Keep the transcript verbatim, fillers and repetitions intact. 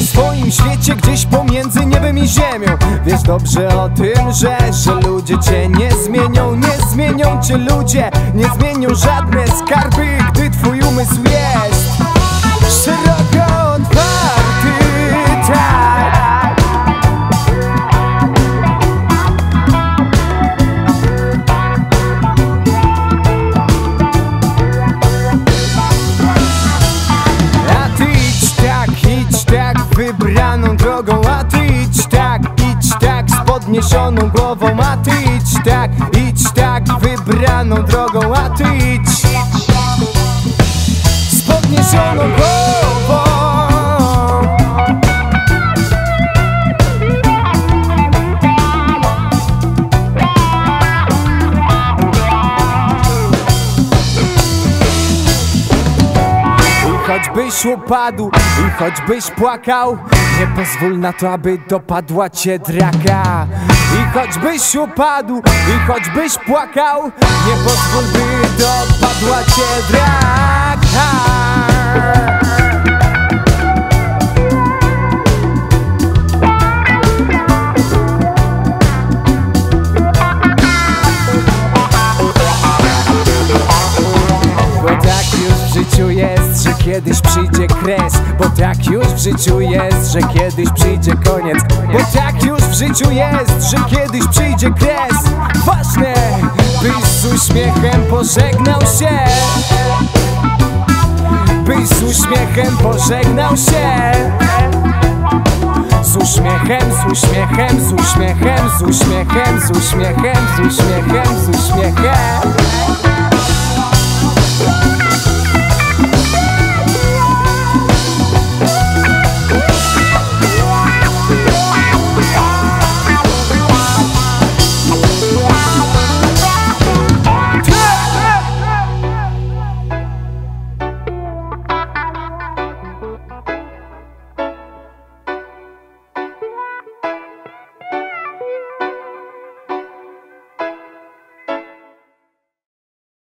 W swoim świecie gdzieś pomiędzy niebem i ziemią. Wiesz dobrze o tym, że, że ludzie cię nie zmienią. Nie zmienią cię ludzie, nie zmienią żadne skarby, gdy twój umysł jest szeroko otwarty, tak. A ty idź tak, idź tak wybraną drogą, a ty idź tak, idź tak z podniesioną głową, a ty idź tak, idź tak wybraną drogą, a ty idź z podniesioną głową. Choćbyś upadł i choćbyś płakał, nie pozwól na to, aby dopadła cię draka. I choćbyś upadł i choćbyś płakał, nie pozwól, by dopadła cię draka. Jest, że kiedyś przyjdzie kres, bo tak już w życiu jest, że kiedyś przyjdzie koniec, bo tak już w życiu jest, że kiedyś przyjdzie kres. Ważne, byś z uśmiechem pożegnał się, byś z uśmiechem pożegnał się, z uśmiechem, z uśmiechem, z uśmiechem, z uśmiechem, z uśmiechem, z uśmiechem, z uśmiechem.